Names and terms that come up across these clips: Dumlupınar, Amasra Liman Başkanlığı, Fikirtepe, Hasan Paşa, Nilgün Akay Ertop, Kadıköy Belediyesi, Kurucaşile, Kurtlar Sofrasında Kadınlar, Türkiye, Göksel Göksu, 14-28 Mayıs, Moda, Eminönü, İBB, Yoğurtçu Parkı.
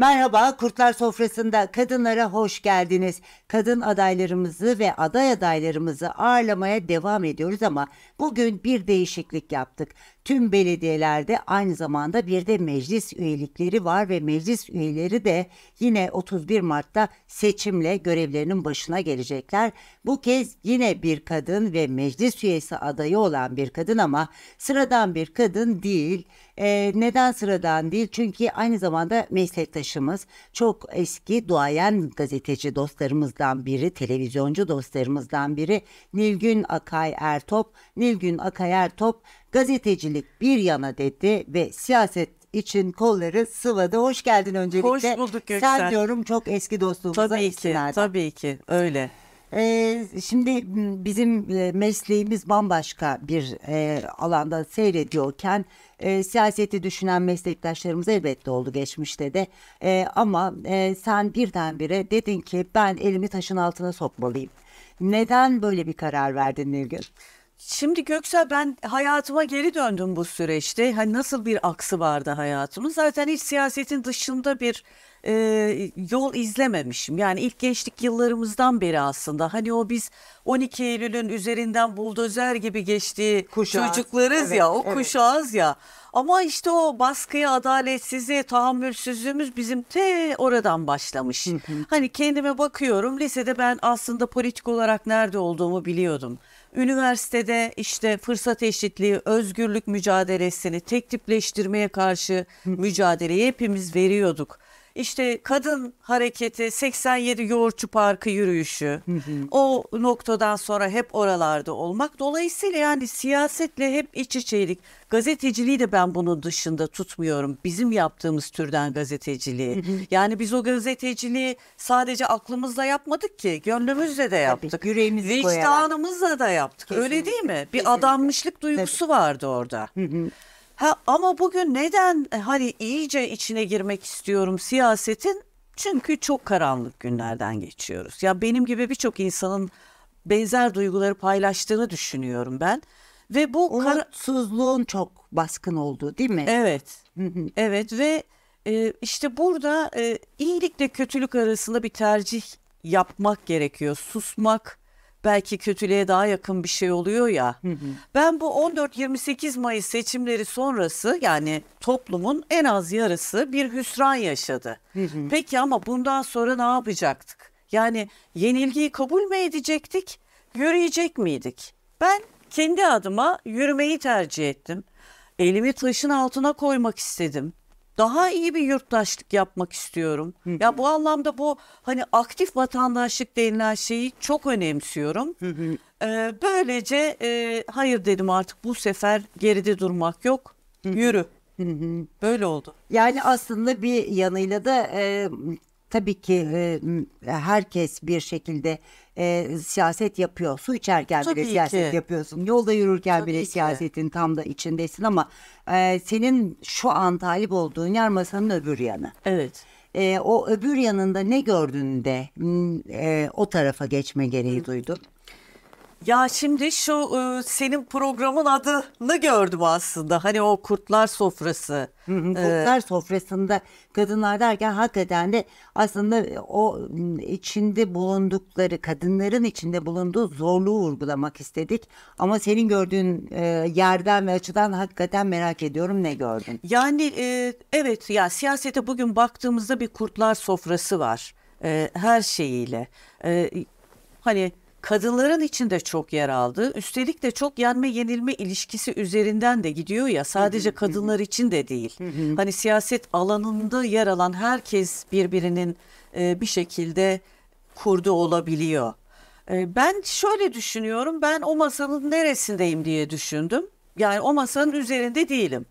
Merhaba, Kurtlar Sofrasında Kadınlara hoş geldiniz. Kadın adaylarımızı ve aday adaylarımızı ağırlamaya devam ediyoruz ama bugün bir değişiklik yaptık. Tüm belediyelerde aynı zamanda bir de meclis üyelikleri var ve meclis üyeleri de yine 31 Mart'ta seçimle görevlerinin başına gelecekler. Bu kez yine bir kadın ve meclis üyesi adayı olan bir kadın ama sıradan bir kadın değil. Neden sıradan değil? Çünkü aynı zamanda meslektaşımız, çok eski duayen gazeteci dostlarımızdan biri, televizyoncu dostlarımızdan biri Nilgün Akay Ertop. Nilgün Akay Ertop gazetecilik bir yana dedi ve siyaset için kolları sıvadı. Hoş geldin öncelikle. Hoş bulduk Göksel. Sen diyorum çok eski dostluğumuza içinlerden. Tabii ki öyle. Şimdi bizim mesleğimiz bambaşka bir alanda seyrediyorken siyaseti düşünen meslektaşlarımız elbette oldu geçmişte de ama sen birdenbire dedin ki ben elimi taşın altına sokmalıyım. Neden böyle bir karar verdin Nilgün? Şimdi Göksel, ben hayatıma geri döndüm bu süreçte. Hani nasıl bir aksı vardı hayatımın? Zaten hiç siyasetin dışında bir yol izlememişim. Yani ilk gençlik yıllarımızdan beri aslında. Hani o biz 12 Eylül'ün üzerinden buldozer gibi geçtiği kuşağız, çocuklarız, evet, ya o evet, kuşağız ya. Ama işte o baskıya, adaletsizliğe tahammülsüzlüğümüz bizim oradan başlamış. Hani kendime bakıyorum, lisede ben aslında politik olarak nerede olduğumu biliyordum. Üniversitede işte fırsat eşitliği, özgürlük mücadelesini, tek tipleştirmeye karşı mücadeleyi hepimiz veriyorduk. İşte kadın hareketi, 87 Yoğurtçu Parkı yürüyüşü, o noktadan sonra hep oralarda olmak. Dolayısıyla yani siyasetle hep iç içeydik. Gazeteciliği de ben bunun dışında tutmuyorum. Bizim yaptığımız türden gazeteciliği. Yani biz o gazeteciliği sadece aklımızla yapmadık ki, gönlümüzle de yaptık. Tabii, yüreğimizi vicdanımızla koyarak da yaptık. Kesinlikle. Öyle değil mi? Bir kesinlikle adanmışlık duygusu tabii vardı orada. Ama bugün neden hani iyice içine girmek istiyorum siyasetin? Çünkü çok karanlık günlerden geçiyoruz. Ya benim gibi birçok insanın benzer duyguları paylaştığını düşünüyorum ben. Ve bu umutsuzluğun çok baskın olduğu, değil mi? Evet. Evet ve işte burada iyilikle kötülük arasında bir tercih yapmak gerekiyor. Susmak belki kötülüğe daha yakın bir şey oluyor ya. Ben bu 14-28 Mayıs seçimleri sonrası yani toplumun en az yarısı bir hüsran yaşadı. Peki ama bundan sonra ne yapacaktık? Yani yenilgiyi kabul mü edecektik? Yürüyecek miydik? Ben kendi adıma yürümeyi tercih ettim. Elimi taşın altına koymak istedim. Daha iyi bir yurttaşlık yapmak istiyorum. Ya bu anlamda bu hani aktif vatandaşlık denilen şeyi çok önemsiyorum. Böylece hayır dedim, artık bu sefer geride durmak yok. Yürü. Böyle oldu. Yani aslında bir yanıyla da tabii ki herkes bir şekilde siyaset yapıyor. Su içerken tabii bile ki siyaset yapıyorsun. Yolda yürürken tabii bile siyasetin tam da içindesin ama senin şu an talip olduğun yer masanın öbür yanı. Evet. O öbür yanında ne gördün de o tarafa geçme gereği duydun? Ya şimdi şu senin programın adını gördüm aslında. Hani o Kurtlar Sofrası. Kurtlar Sofrasında kadınlar derken hakikaten de aslında o içinde bulundukları, kadınların içinde bulunduğu zorluğu vurgulamak istedik. Ama senin gördüğün yerden ve açıdan hakikaten merak ediyorum, ne gördün? Yani evet ya, siyasete bugün baktığımızda bir Kurtlar Sofrası var. Her şeyiyle. Hani kadınların içinde çok yer aldı. Üstelik de çok yenme yenilme ilişkisi üzerinden de gidiyor ya. Sadece kadınlar için de değil. Hani siyaset alanında yer alan herkes birbirinin bir şekilde kurdu olabiliyor. Ben şöyle düşünüyorum. Ben o masanın neresindeyim diye düşündüm. Yani o masanın üzerinde değilim.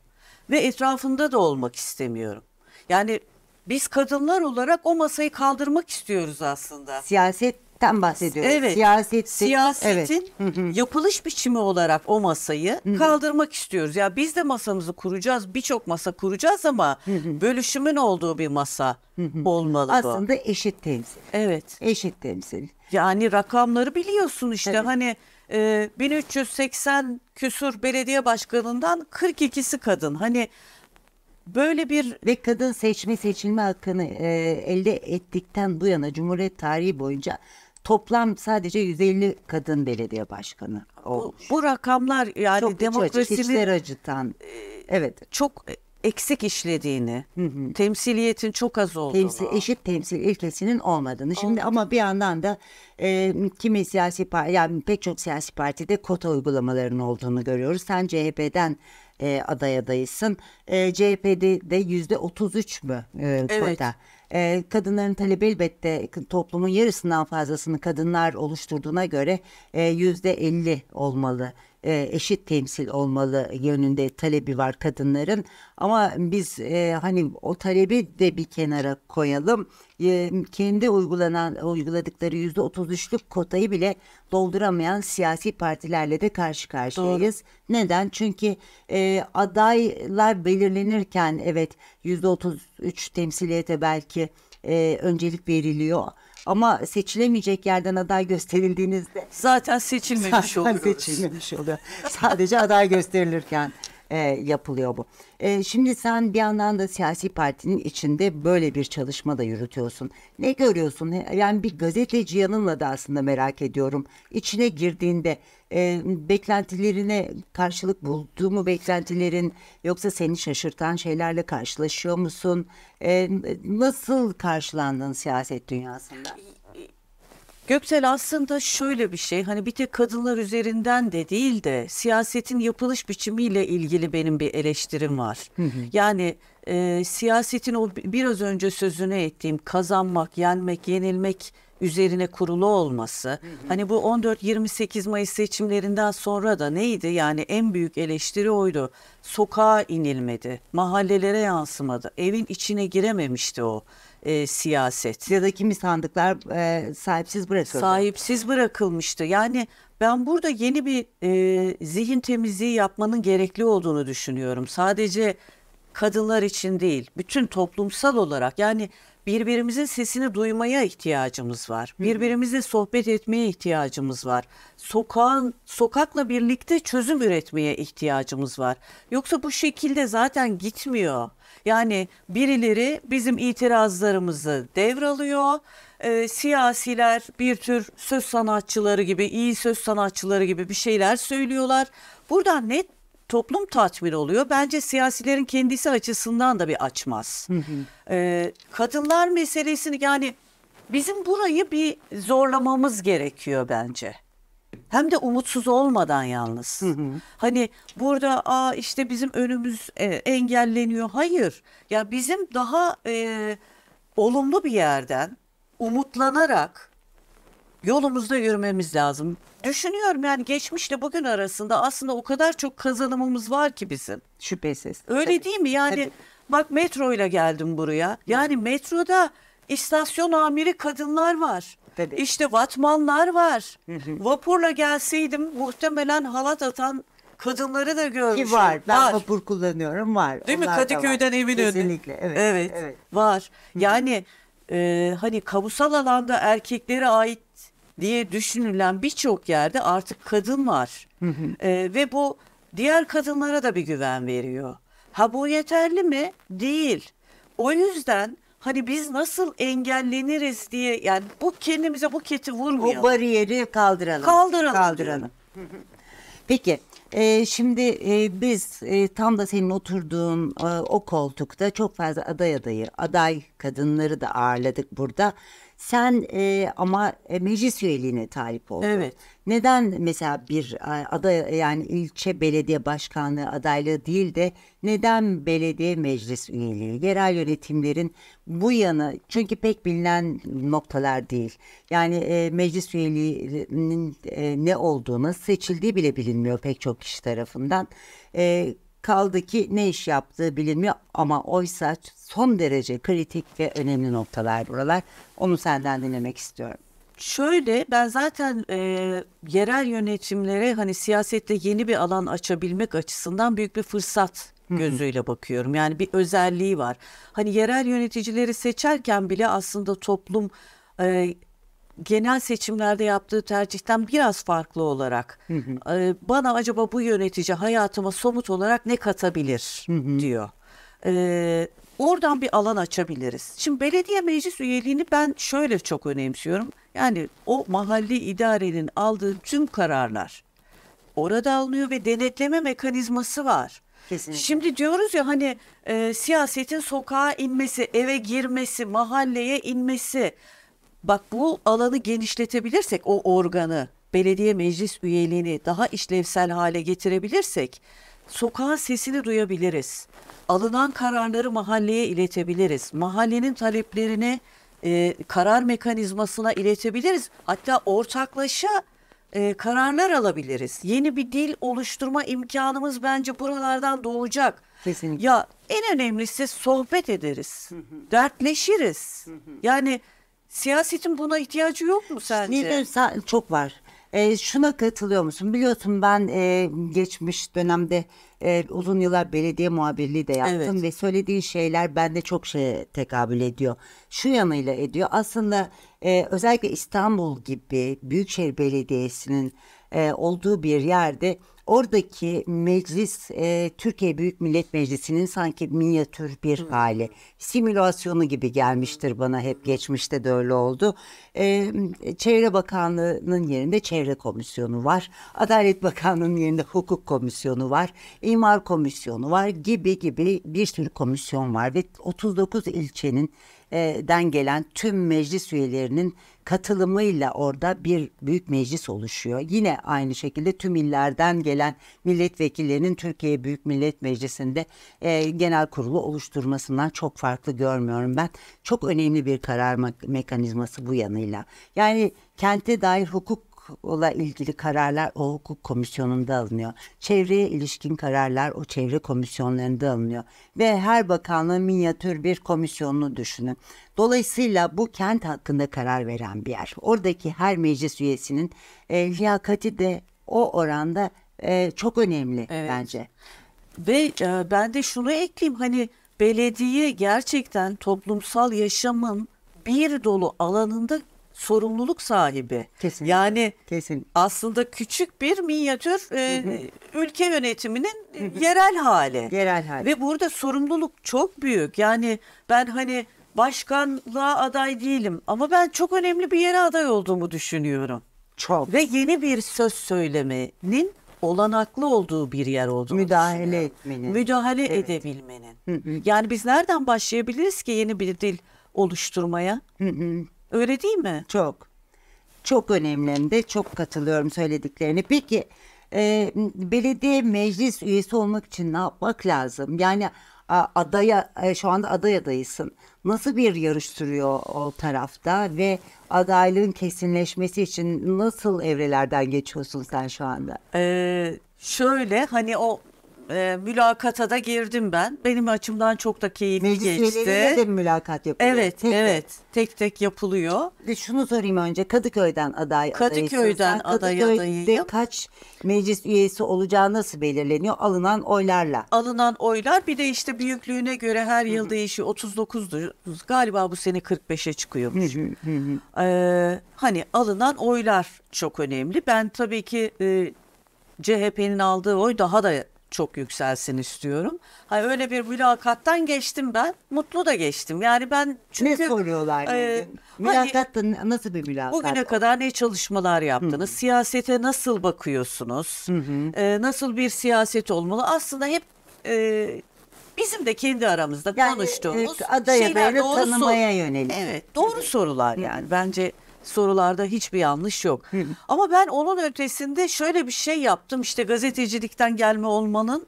Ve etrafında da olmak istemiyorum. Yani biz kadınlar olarak o masayı kaldırmak istiyoruz aslında. Siyaset tam bahsediyoruz. Evet. Siyasetin evet, yapılış biçimi olarak o masayı kaldırmak istiyoruz. Ya biz de masamızı kuracağız. Birçok masa kuracağız ama bölüşümün olduğu bir masa olmalı aslında bu. Aslında eşit temsil. Evet. Eşit temsil. Yani rakamları biliyorsun işte, evet, hani 1380 küsur belediye başkanından 42'si kadın. Hani Böyle bir ve kadın seçme seçilme hakkını elde ettikten bu yana Cumhuriyet tarihi boyunca toplam sadece 150 kadın belediye başkanı olmuş. Bu rakamlar yani çok demokrasinin acıtan, evet, çok eksik işlediğini, temsiliyetin çok az olduğunu, eşit temsil ilkesinin olmadığını. Şimdi ama bir yandan da kimi siyasi parti, yani pek çok siyasi partide kota uygulamalarının olduğunu görüyoruz. Sen CHP'den aday adaysın. CHP'de de %33 mü kota? Kadınların talebi elbette toplumun yarısından fazlasını kadınlar oluşturduğuna göre %50 olmalı. Eşit temsil olmalı yönünde talebi var kadınların, ama biz hani o talebi de bir kenara koyalım. Kendi uyguladıkları %33'lük kotayı bile dolduramayan siyasi partilerle de karşı karşıyayız. Doğru. Neden? Çünkü adaylar belirlenirken evet %33 temsiliyete belki öncelik veriliyor. Ama seçilemeyecek yerden aday gösterildiğinizde zaten seçilmemiş oluyor. Sadece aday gösterilirken yapılıyor bu. Şimdi sen bir yandan da siyasi partinin içinde böyle bir çalışma da yürütüyorsun. Ne görüyorsun? Yani bir gazeteci yanınla da aslında merak ediyorum. İçine girdiğinde beklentilerine karşılık buldu mu beklentilerin, yoksa seni şaşırtan şeylerle karşılaşıyor musun? Nasıl karşılandın siyaset dünyasında? Göksel, aslında şöyle bir şey, hani bir tek kadınlar üzerinden de değil de siyasetin yapılış biçimiyle ilgili benim bir eleştirim var. Yani siyasetin o biraz önce sözünü ettiğim kazanmak, yenmek, yenilmek üzerine kurulu olması. Hani bu 14-28 Mayıs seçimlerinden sonra da neydi? Yani en büyük eleştiri oydu. Sokağa inilmedi, mahallelere yansımadı, evin içine girememişti o siyaset. Ya da kimi sandıklar sahipsiz bırakıldı. Sahipsiz bırakılmıştı. Yani ben burada yeni bir zihin temizliği yapmanın gerekli olduğunu düşünüyorum. Sadece kadınlar için değil, bütün toplumsal olarak, yani birbirimizin sesini duymaya ihtiyacımız var. Birbirimizle sohbet etmeye ihtiyacımız var. Sokakla birlikte çözüm üretmeye ihtiyacımız var. Yoksa bu şekilde zaten gitmiyor. Yani birileri bizim itirazlarımızı devralıyor. Siyasiler bir tür söz sanatçıları gibi, iyi söz sanatçıları gibi bir şeyler söylüyorlar. Buradan net toplum tatmin oluyor. Bence siyasilerin kendisi açısından da bir açmaz. Kadınlar meselesini, yani bizim burayı bir zorlamamız gerekiyor bence. Hem de umutsuz olmadan yalnız. Hani burada işte bizim önümüz engelleniyor. Hayır. Ya bizim daha olumlu bir yerden umutlanarak yolumuzda yürümemiz lazım. Düşünüyorum yani geçmişle bugün arasında aslında o kadar çok kazanımımız var ki bizim. Şüphesiz. Öyle tabii, değil mi? Yani tabii. Bak, metroyla geldim buraya. Yani metroda istasyon amiri kadınlar var. Tabii. İşte vatmanlar var. Vapurla gelseydim muhtemelen halat atan kadınları da görmüşüm. Ki var. Ben vapur kullanıyorum. Var. Değil onlar mi? Kadıköy'den Eminönü. Kesinlikle. Evet. Var. Yani hani kabusal alanda erkeklere ait diye düşünülen birçok yerde artık kadın var. Ve bu diğer kadınlara da bir güven veriyor. Ha, bu yeterli mi? Değil. O yüzden hani biz nasıl engelleniriz diye, yani bu kendimize bu keti vurmayalım. O bariyeri kaldıralım. Kaldıralım. Peki. Şimdi biz tam da senin oturduğun o koltukta çok fazla aday kadınları da ağırladık burada. Sen ama meclis üyeliğine talip oldun. Evet. Neden mesela bir aday, yani ilçe belediye başkanlığı adaylığı değil de neden belediye meclis üyeliği? Yerel yönetimlerin bu yanı çünkü pek bilinen noktalar değil. Yani meclis üyeliğinin ne olduğunu, seçildiği bile bilinmiyor pek çok kişi tarafından. Kaldı ki ne iş yaptığı bilinmiyor, ama oysa son derece kritik ve önemli noktalar buralar. Onu senden dinlemek istiyorum. Şöyle, ben zaten yerel yönetimlere hani siyasette yeni bir alan açabilmek açısından büyük bir fırsat gözüyle bakıyorum. Yani bir özelliği var. Hani yerel yöneticileri seçerken bile aslında toplum genel seçimlerde yaptığı tercihten biraz farklı olarak bana acaba bu yönetici hayatıma somut olarak ne katabilir diyor. Oradan bir alan açabiliriz. Şimdi belediye meclis üyeliğini ben şöyle çok önemsiyorum. Yani o mahalli idarenin aldığı tüm kararlar orada alınıyor ve denetleme mekanizması var. Kesinlikle. Şimdi diyoruz ya hani siyasetin sokağa inmesi, eve girmesi, mahalleye inmesi. Bak bu alanı genişletebilirsek, o organı, belediye meclis üyeliğini daha işlevsel hale getirebilirsek sokağın sesini duyabiliriz. Alınan kararları mahalleye iletebiliriz. Mahallenin taleplerini karar mekanizmasına iletebiliriz. Hatta ortaklaşa kararlar alabiliriz. Yeni bir dil oluşturma imkanımız bence buralardan doğacak. Kesinlikle. Ya en önemlisi sohbet ederiz. Hı hı. Dertleşiriz. Hı hı. Yani siyasetin buna ihtiyacı yok mu sence? Nilgün, çok var. Şuna katılıyor musun? Biliyorsun ben geçmiş dönemde uzun yıllar belediye muhabirliği de yaptım. Evet. Ve söylediği şeyler bende çok şeye tekabül ediyor. Şu yanıyla ediyor. Aslında özellikle İstanbul gibi Büyükşehir Belediyesi'nin olduğu bir yerde oradaki meclis Türkiye Büyük Millet Meclisi'nin sanki minyatür bir hali. Simülasyonu gibi gelmiştir bana, hep geçmişte de öyle oldu. Çevre Bakanlığı'nın yerinde Çevre Komisyonu var. Adalet Bakanlığı'nın yerinde Hukuk Komisyonu var. İmar Komisyonu var gibi bir sürü komisyon var ve 39 ilçenin den gelen tüm meclis üyelerinin katılımıyla orada bir büyük meclis oluşuyor. Yine aynı şekilde tüm illerden gelen milletvekillerinin Türkiye Büyük Millet Meclisi'nde genel kurulu oluşturmasından çok farklı görmüyorum ben. Çok önemli bir karar mekanizması bu yanıyla. Yani kente dair hukukla ilgili kararlar o hukuk komisyonunda alınıyor. Çevreye ilişkin kararlar o çevre komisyonlarında alınıyor. Ve her bakanlığın minyatür bir komisyonunu düşünün. Dolayısıyla bu kent hakkında karar veren bir yer. Oradaki her meclis üyesinin liyakati de o oranda çok önemli, evet, bence. Ve ben de şunu ekleyeyim, hani belediye gerçekten toplumsal yaşamın bir dolu alanında sorumluluk sahibi. Kesinlikle. Yani kesinlikle aslında küçük bir minyatür ülke yönetiminin yerel hali. Yerel hali. Ve burada sorumluluk çok büyük. Yani ben hani başkanlığa aday değilim ama ben çok önemli bir yere aday olduğumu düşünüyorum. Çok. Ve yeni bir söz söylemenin olanaklı olduğu bir yer olduğunu müdahale etmenin. Müdahale, evet, edebilmenin. Hı hı. Yani biz nereden başlayabiliriz ki yeni bir dil oluşturmaya? Hı hı. Öyle değil mi? Çok. Çok önemli de, çok katılıyorum söylediklerine. Peki belediye meclis üyesi olmak için ne yapmak lazım? Yani adaya, şu anda aday adayısın. Nasıl bir yarış sürüyor o tarafta ve adaylığın kesinleşmesi için nasıl evrelerden geçiyorsun sen şu anda? Şöyle hani o mülakata da girdim ben. Benim açımdan çok da keyifli geçti. Meclis üyeleriyle de mülakat yapılıyor. Evet, tek tek yapılıyor. Şunu sorayım önce, Kadıköy'den aday adayısın. Kadıköy'den aday adayıyım. Kadıköy'de kaç meclis üyesi olacağı nasıl belirleniyor? Alınan oylarla. Alınan oylar bir de işte büyüklüğüne göre her yıl, hı-hı, değişiyor. 39'du galiba, bu sene 45'e çıkıyormuş. Hı-hı. Hani alınan oylar çok önemli. Ben tabii ki CHP'nin aldığı oy daha da çok yükselsin istiyorum. Hani öyle bir mülakattan geçtim ben. Mutlu da geçtim. Yani ben çünkü ne soruyorlar? Mülakatta hani, nasıl bir mülakat? Bugüne kadar ne çalışmalar yaptınız? Hı-hı. Siyasete nasıl bakıyorsunuz? Nasıl bir siyaset olmalı? Aslında hep bizim de kendi aramızda yani, konuştuğumuz adayları tanımaya yönelik. Evet. Doğru sorular yani. Hı-hı. Bence sorularda hiçbir yanlış yok. Hı. Ama ben onun ötesinde şöyle bir şey yaptım. İşte gazetecilikten gelme olmanın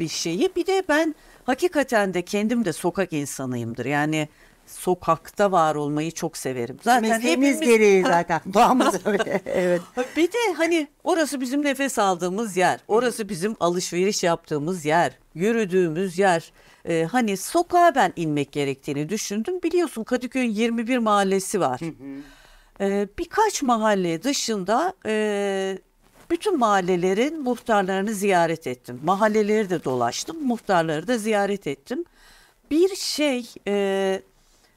bir şeyi. Bir de ben hakikaten de kendim de sokak insanıyımdır. Yani sokakta var olmayı çok severim. Zaten mesleğimiz gereği zaten. Doğamız öyle. Evet. Bir de hani orası bizim nefes aldığımız yer. Orası bizim alışveriş yaptığımız yer. Yürüdüğümüz yer. Hani sokağa ben inmek gerektiğini düşündüm. Biliyorsun Kadıköy'ün 21 mahallesi var. Birkaç mahalle dışında bütün mahallelerin muhtarlarını ziyaret ettim. Mahalleleri de dolaştım, muhtarları da ziyaret ettim. Bir şey,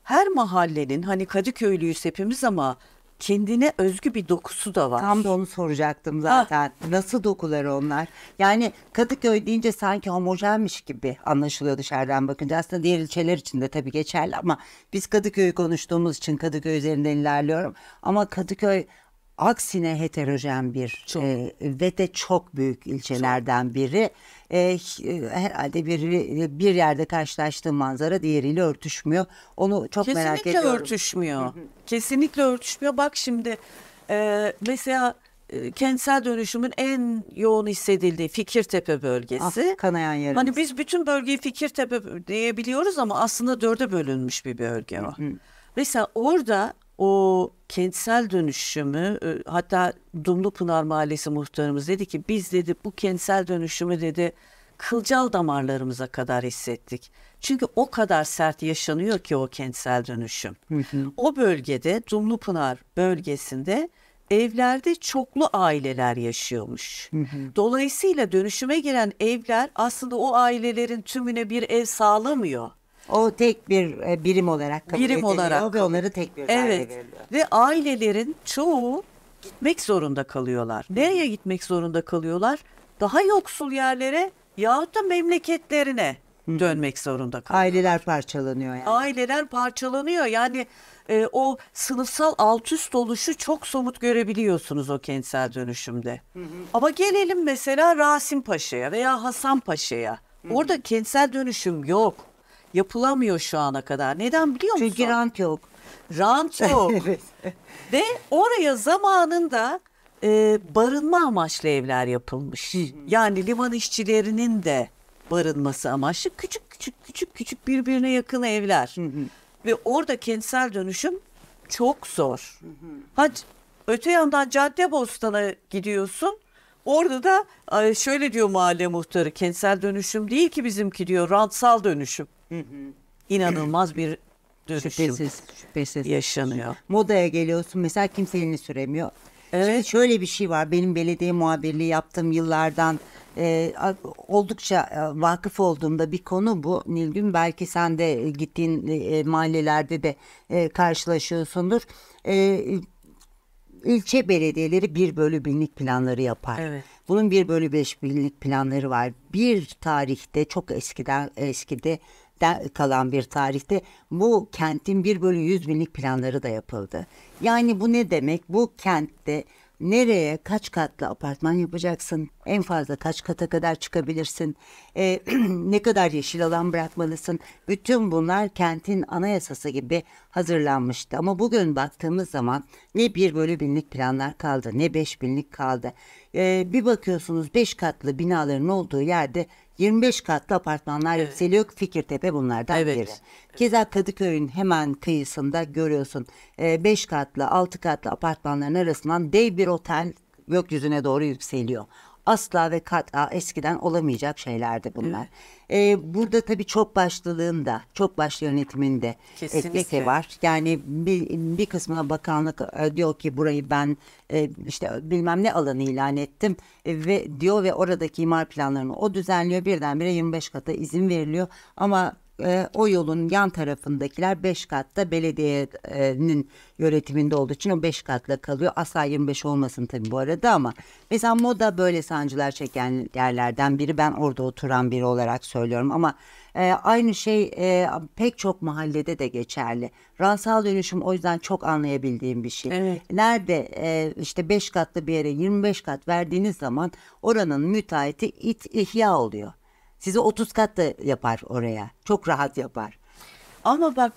her mahallenin, hani Kadıköylüyüz hepimiz ama kendine özgü bir dokusu da var. Tam da onu soracaktım zaten. Ah. Nasıl dokular onlar? Yani Kadıköy deyince sanki homojenmiş gibi anlaşılıyor dışarıdan bakınca. Aslında diğer ilçeler için de tabii geçerli ama biz Kadıköy'ü konuştuğumuz için Kadıköy üzerinden ilerliyorum. Ama Kadıköy aksine heterojen bir ve de çok büyük ilçelerden biri. Herhalde bir yerde karşılaştığı manzara diğeriyle örtüşmüyor. Onu çok kesinlikle merak ediyorum. Kesinlikle örtüşmüyor. Kesinlikle örtüşmüyor. Bak şimdi mesela kentsel dönüşümün en yoğun hissedildiği Fikirtepe bölgesi. Ah, kanayan yerimiz. Hani biz bütün bölgeyi Fikirtepe diyebiliyoruz ama aslında dörde bölünmüş bir bölge o. Hı hı. Mesela orada o kentsel dönüşümü, hatta Dumlupınar Mahallesi muhtarımız dedi ki biz dedi bu kentsel dönüşümü dedi kılcal damarlarımıza kadar hissettik. Çünkü o kadar sert yaşanıyor ki o kentsel dönüşüm. Hı hı. O bölgede, Dumlupınar bölgesinde evlerde çoklu aileler yaşıyormuş. Hı hı. Dolayısıyla dönüşüme giren evler aslında o ailelerin tümüne bir ev sağlamıyor. O tek bir birim olarak kabul ediliyor ve onları tek bir aile veriliyor. Ve ailelerin çoğu gitmek zorunda kalıyorlar. Nereye gitmek zorunda kalıyorlar? Daha yoksul yerlere yahut da memleketlerine dönmek zorunda kalıyorlar. Aileler parçalanıyor yani. Aileler parçalanıyor. Yani o sınıfsal alt üst oluşu çok somut görebiliyorsunuz o kentsel dönüşümde. Hı hı. Ama gelelim mesela Rasim Paşa'ya veya Hasan Paşa'ya. Orada kentsel dönüşüm yok. Yapılamıyor şu ana kadar. Neden biliyor musun? Çünkü rant yok. Rant yok. Evet. Ve oraya zamanında barınma amaçlı evler yapılmış. Yani liman işçilerinin de barınması amaçlı küçük birbirine yakın evler. Ve orada kentsel dönüşüm çok zor. Hadi öte yandan Caddebostan'a gidiyorsun. Orada da şöyle diyor mahalle muhtarı, kentsel dönüşüm değil ki bizimki diyor, rantsal dönüşüm. İnanılmaz bir dönüşüm şüphesiz yaşanıyor. Moda'ya geliyorsun mesela, kimse elini süremiyor. Evet. Şimdi şöyle bir şey var, benim belediye muhabirliği yaptığım yıllardan oldukça vakıf olduğumda bir konu bu Nilgün. Belki sen de gittiğin mahallelerde de karşılaşıyorsundur. İlçe belediyeleri 1/1000'lik planları yapar. Evet. Bunun 1/5 binlik planları var. Bir tarihte, çok eskide kalan bir tarihte bu kentin 1/100 binlik planları da yapıldı. Yani bu ne demek? Bu kentte nereye kaç katlı apartman yapacaksın? En fazla kaç kata kadar çıkabilirsin? Ne kadar yeşil alan bırakmalısın? Bütün bunlar kentin anayasası gibi hazırlanmıştı. Ama bugün baktığımız zaman ne 1/1000'lik planlar kaldı, ne 5 binlik kaldı. Bir bakıyorsunuz 5 katlı binaların olduğu yerde 25 katlı apartmanlar yükseliyor. Fikirtepe bunlardan biri. Keza Kadıköy'ün hemen kıyısında görüyorsun 5 katlı 6 katlı apartmanların arasından dev bir otel gökyüzüne doğru yükseliyor. Asla ve kat'a eskiden olamayacak şeylerdi bunlar. Evet. Burada tabii çok başlılığın da, çok başlı yönetimin de etkisi var. Yani bir kısmına bakanlık diyor ki burayı ben işte bilmem ne alanı ilan ettim ve diyor ve oradaki imar planlarını o düzenliyor. Birdenbire 25 kata izin veriliyor ama o yolun yan tarafındakiler 5 katta belediyenin yönetiminde olduğu için o 5 katla kalıyor. Asla 25 olmasın tabii bu arada ama mesela Moda böyle sancılar çeken yerlerden biri. Ben orada oturan biri olarak söylüyorum ama aynı şey pek çok mahallede de geçerli. Ransal dönüşüm o yüzden çok anlayabildiğim bir şey. Evet. Nerede işte 5 katlı bir yere 25 kat verdiğiniz zaman oranın müteahhiti ihya oluyor. Size 30 kat da yapar oraya. Çok rahat yapar. Ama bak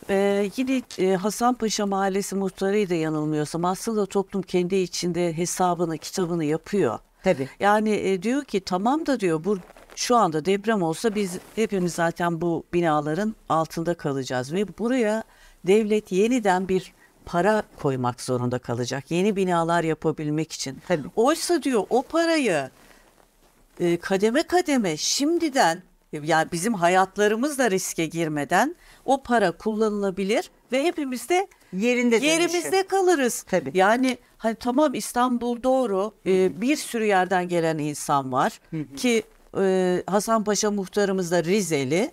yine Hasan Paşa Mahallesi muhtarıydı yanılmıyorsam. Aslında toplum kendi içinde hesabını, kitabını yapıyor. Tabii. Yani diyor ki tamam da diyor bu şu anda deprem olsa biz hepimiz zaten bu binaların altında kalacağız. Ve buraya devlet yeniden bir para koymak zorunda kalacak. Yeni binalar yapabilmek için. Tabii. Oysa diyor o parayı kademe kademe şimdiden, yani bizim hayatlarımız da riske girmeden o para kullanılabilir ve hepimiz de yerimizde kalırız. Tabii. Yani hani tamam İstanbul doğru, bir sürü yerden gelen insan var ki Hasan Paşa muhtarımız da Rizeli.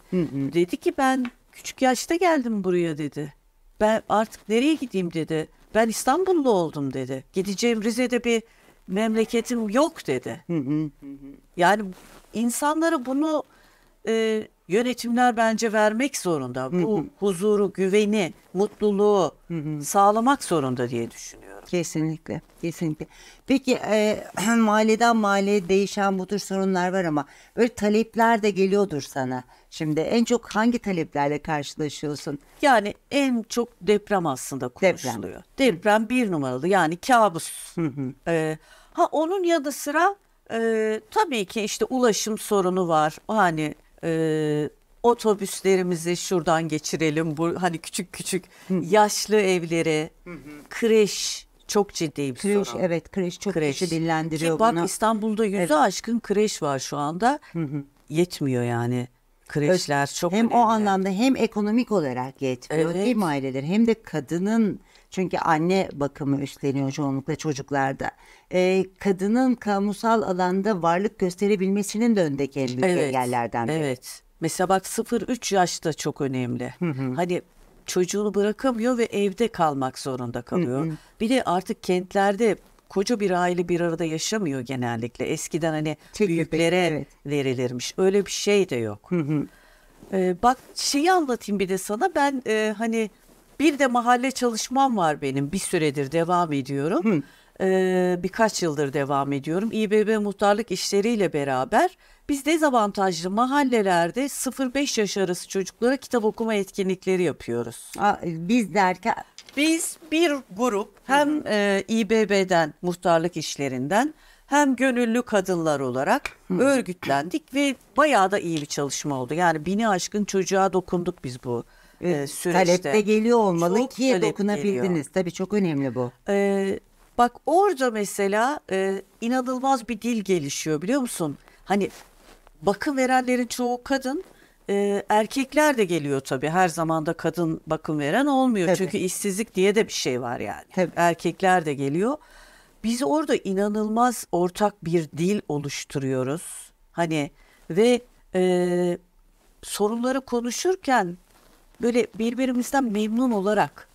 Dedi ki ben küçük yaşta geldim buraya dedi. Ben artık nereye gideyim dedi. Ben İstanbullu oldum dedi. Gideceğim Rize'de bir memleketim yok dedi. Yani insanlara bunu yönetimler bence vermek zorunda. Bu huzuru, güveni, mutluluğu sağlamak zorunda diye düşünüyorum. Kesinlikle, kesinlikle. Peki mahalleden mahalleye değişen bu tür sorunlar var ama böyle talepler de geliyordur sana. Şimdi en çok hangi taleplerle karşılaşıyorsun? Yani en çok deprem aslında konuşuluyor. Deprem bir numaralı, yani kabus. Onun yanı sıra tabii ki işte ulaşım sorunu var. Hani otobüslerimizi şuradan geçirelim. Bu hani küçük küçük yaşlı evleri, kreş çok ciddi bir sorun. Evet, kreş çok kişi dillendiriyor bunu. Bak İstanbul'da 100'ü aşkın kreş var şu anda. Yetmiyor yani. Kreşler çok hem önemli. O anlamda hem ekonomik olarak yetmiyor değil mi aileler? Hem de kadının, çünkü anne bakımı üstleniyor çoğunlukla çocuklarda. Kadının kamusal alanda varlık gösterebilmesinin de öndeki en büyük engellerden biri. Evet. Mesela bak 0-3 yaşta çok önemli. Hani çocuğunu bırakamıyor ve evde kalmak zorunda kalıyor. Bir de artık kentlerde koca bir aile bir arada yaşamıyor genellikle. Eskiden hani çok büyüklere verilirmiş. Öyle bir şey de yok. Bak şeyi anlatayım bir de sana. Ben hani bir de mahalle çalışmam var benim. Bir süredir devam ediyorum. Birkaç yıldır devam ediyorum. İBB muhtarlık işleriyle beraber biz dezavantajlı mahallelerde 0-5 yaş arası çocuklara kitap okuma etkinlikleri yapıyoruz. Biz derken... Biz bir grup hem İBB'den, muhtarlık işlerinden, hem gönüllü kadınlar olarak örgütlendik ve bayağı da iyi bir çalışma oldu. Yani 1000'i aşkın çocuğa dokunduk biz bu süreçte. Talepte geliyor olmalı çok ki dokunabildiniz. Geliyor. Tabii çok önemli bu. Bak orada mesela inanılmaz bir dil gelişiyor biliyor musun? Hani bakım verenlerin çoğu kadın. Erkekler de geliyor tabii, her zaman da kadın bakım veren olmuyor çünkü işsizlik diye de bir şey var yani erkekler de geliyor. Biz orada inanılmaz ortak bir dil oluşturuyoruz hani ve sorunları konuşurken böyle birbirimizden memnun olarak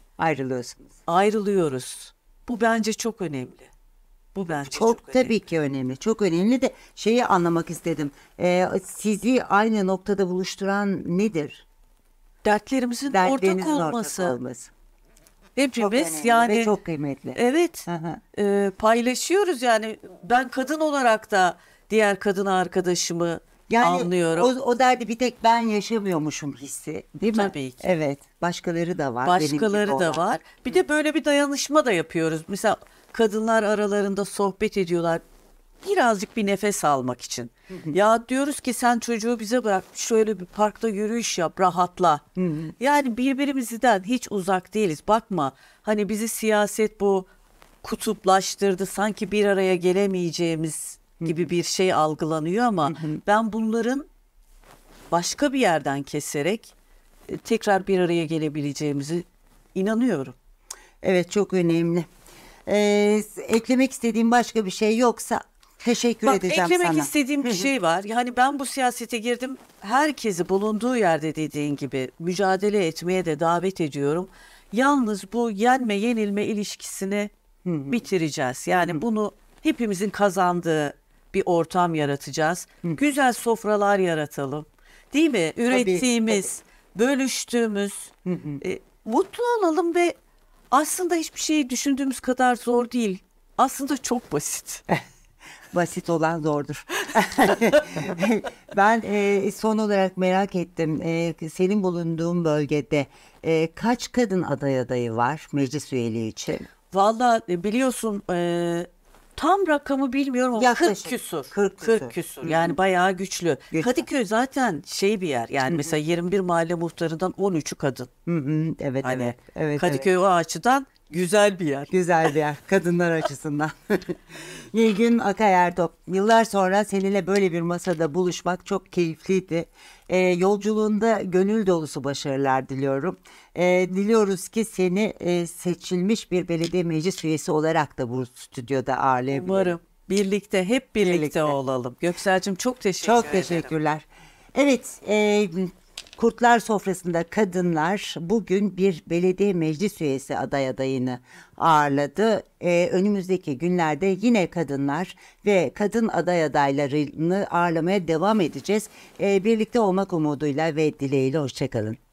ayrılıyoruz. Bu bence çok önemli. Bu bence çok tabii ki önemli. Çok önemli de şeyi anlamak istedim. Sizi aynı noktada buluşturan nedir? Dertlerimizin ortak olması. Hepimiz yani çok kıymetli. Evet. Paylaşıyoruz yani. Ben kadın olarak da diğer kadın arkadaşımı yani anlıyorum. O derdi bir tek ben yaşamıyormuşum hissi değil mi? Tabii ki. Evet. Başkaları da var. Başkaları da var. Bir de böyle bir dayanışma da yapıyoruz. Mesela kadınlar aralarında sohbet ediyorlar. Birazcık bir nefes almak için. Ya diyoruz ki sen çocuğu bize bırak. Şöyle bir parkta yürüyüş yap, rahatla. Yani birbirimizden hiç uzak değiliz. Bakma hani bizi siyaset bu kutuplaştırdı. Sanki bir araya gelemeyeceğimiz gibi bir şey algılanıyor ama ben bunların başka bir yerden keserek tekrar bir araya gelebileceğimizi inanıyorum. Evet, çok önemli. Eklemek istediğim başka bir şey yoksa teşekkür edeceğim sana. Eklemek istediğim bir şey var. Yani ben bu siyasete girdim. Herkesi bulunduğu yerde dediğin gibi mücadele etmeye de davet ediyorum. Yalnız bu yenme yenilme ilişkisini bitireceğiz. Yani bunu hepimizin kazandığı bir ortam yaratacağız. Güzel sofralar yaratalım. Değil mi? Ürettiğimiz, bölüştüğümüz, mutlu olalım ve aslında hiçbir şeyi düşündüğümüz kadar zor değil. Aslında çok basit. Basit olan zordur. Ben son olarak merak ettim. Senin bulunduğun bölgede kaç kadın adayı var meclis üyeliği için? Vallahi biliyorsun tam rakamı bilmiyorum ama 40 küsur. Yani bayağı güçlü. Kadıköy zaten şey bir yer. Yani mesela 21 mahalle muhtarından 13'ü kadın. Hani Kadıköy o açıdan güzel bir yer. Güzel bir yer. Kadınlar açısından. Nilgün Akay Ertop, yıllar sonra seninle böyle bir masada buluşmak çok keyifliydi. Yolculuğunda gönül dolusu başarılar diliyorum. Diliyoruz ki seni seçilmiş bir belediye meclis üyesi olarak da bu stüdyoda ağırlayabilirim. Umarım. Birlikte, hep birlikte olalım. Göksel'cim çok teşekkürler. Çok teşekkürler. Evet, Kurtlar Sofrasında Kadınlar bugün bir belediye meclis üyesi aday adayını ağırladı. Önümüzdeki günlerde yine kadınlar ve kadın aday adaylarını ağırlamaya devam edeceğiz. Birlikte olmak umuduyla ve dileğiyle hoşçakalın.